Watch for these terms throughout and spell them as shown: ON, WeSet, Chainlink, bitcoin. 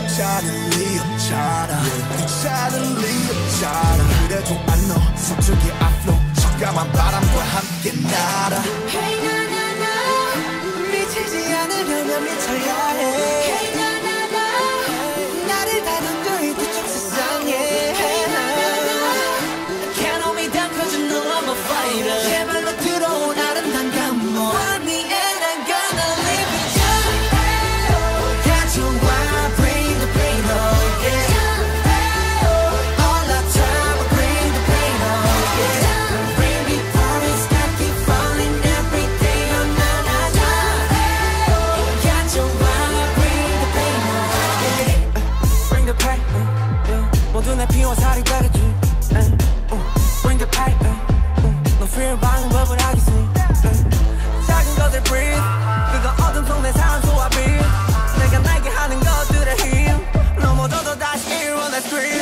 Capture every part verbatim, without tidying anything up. You try to leave, try to You try to leave, try to 그래도 I know 서툴게 I flow 차가운 바람과 함께 날아 Hey na na na 우리 지지 않으려면 미쳐야 해 Hey na na na 나를 다 넘겨 이 뒤쪽 세상에 Hey na na na Can't hold me down cause you know I'm a fighter 제발로 들어온 아름다운 감동 Find me and I'm gonna leave it Bring the pipe, no fear of buying what would I see. 작은 것들 breathe, 그거 어둠 속 내 삶 소화비. 내가 날게 하는 것들의 힘. 넘어져도 다시 일어나 scream.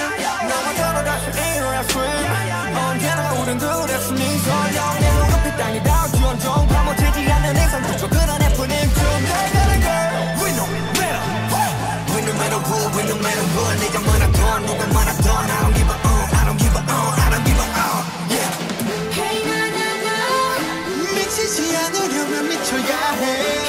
넘어져도 다시 일어나 scream. 언제나 우린 둘의 숨이 서려. 내 눈앞이 땅이 닿아 주원종 파묻히지 않는 이상 그저 그런 애뿐인 춤. We no matter what, 내가 많았던 누가 많았던 I don't give a on, I don't give a on, I don't give a on, yeah. Hey na na na, 미치지 않으려면 미쳐야 해.